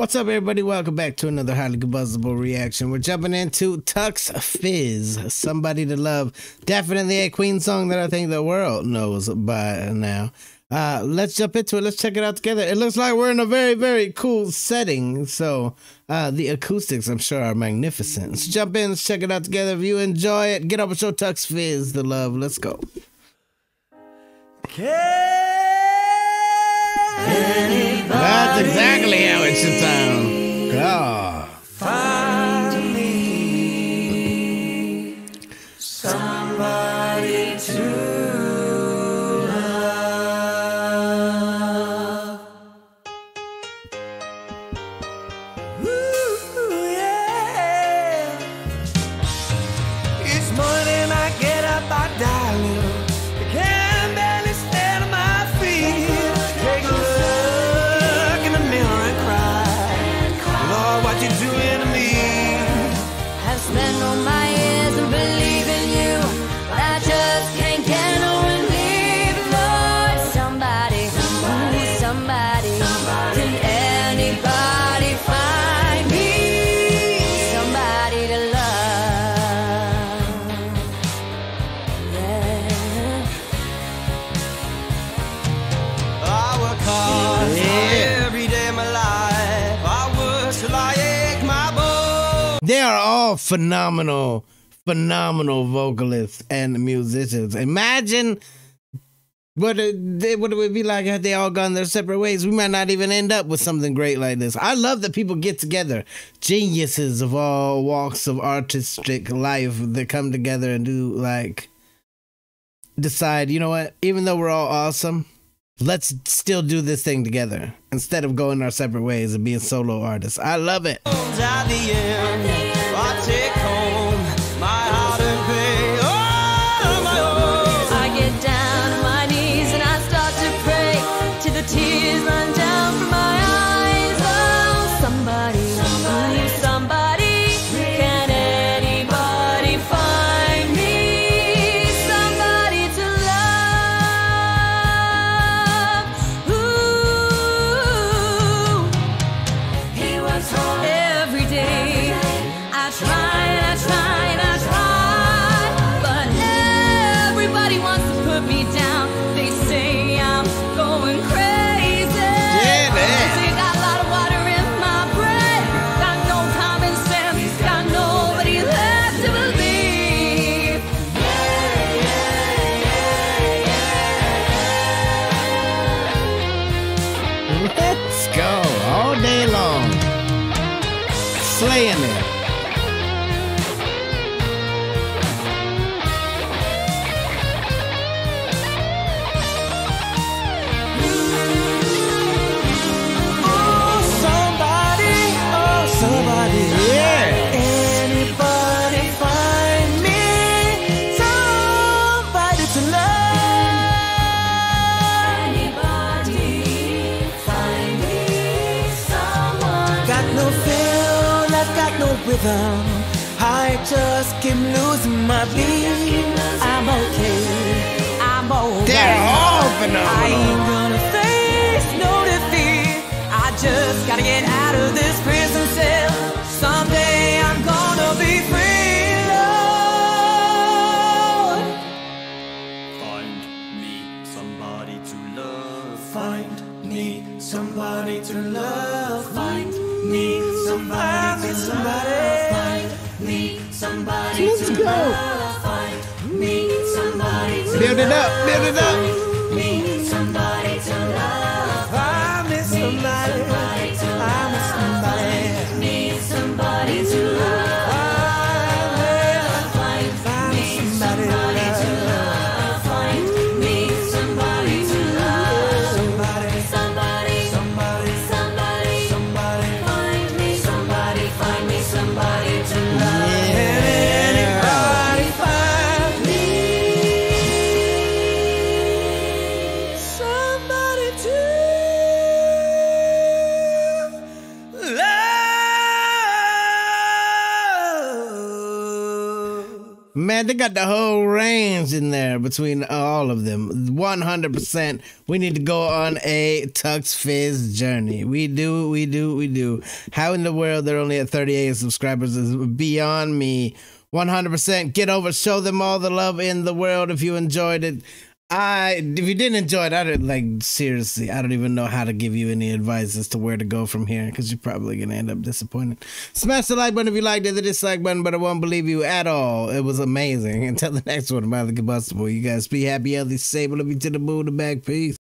What's up, everybody? Welcome back to another Highly Combustible reaction. We're jumping into Tux Fizz, Somebody to Love. Definitely a Queen song that I think the world knows by now. Let's jump into it. Let's check it out together. It looks like we're in a very, very cool setting. So the acoustics, I'm sure, are magnificent. Let's jump in. Let's check it out together. If you enjoy it, get up and show Tux Fizz the love. Let's go. That's exactly how it should sound. God. Find me somebody to. It's morning, I get up, I die a little. I can barely stand on my feet. Take a look in the mirror and cry, Lord, what you doing to me? I've spent all my years in believing you, but I just can't get no relief, Lord. Somebody, can anybody find me? Somebody to love. They are all phenomenal vocalists and musicians. Imagine what it would be like had they all gone their separate ways. We might not even end up with something great like this. I love that people get together. Geniuses of all walks of artistic life that come together and do decide, you know what, even though we're all awesome, let's still do this thing together instead of going our separate ways and being solo artists. I love it. I get down on my knees and I start to pray till the tears run down from my eyes. Oh, somebody. Let's go all day long, slaying it. Oh somebody, yeah. Anybody find me somebody to love. Rhythm. I just keep losing my beat. I'm okay. They're all phenomenal. I ain't gonna face no defeat. I just gotta get out of this prison cell. Someday I'm gonna be free, Lord. Find me somebody to love. Find me somebody to love. Find me somebody to love. Find me somebody to love. Find me somebody to love. Build it up. Find me somebody to love. Find me somebody to love. Find me somebody to love. Find me somebody to love. Find me somebody to love. Somebody to love. Anybody find me. Man, they got the whole range in there between all of them. 100%. We need to go on a Tux Fizz journey. We do. How in the world they're only at 38 subscribers is beyond me. 100%. Get over. Show them all the love in the world if you enjoyed it. If you didn't enjoy it, I don't, seriously, I don't even know how to give you any advice as to where to go from here, because you're probably going to end up disappointed. Smash the like button if you liked it, the dislike button, but I won't believe you at all. It was amazing. Until the next one, I'm Highly Combustible. You guys be happy, healthy, stable, love you to the moon and back. Peace.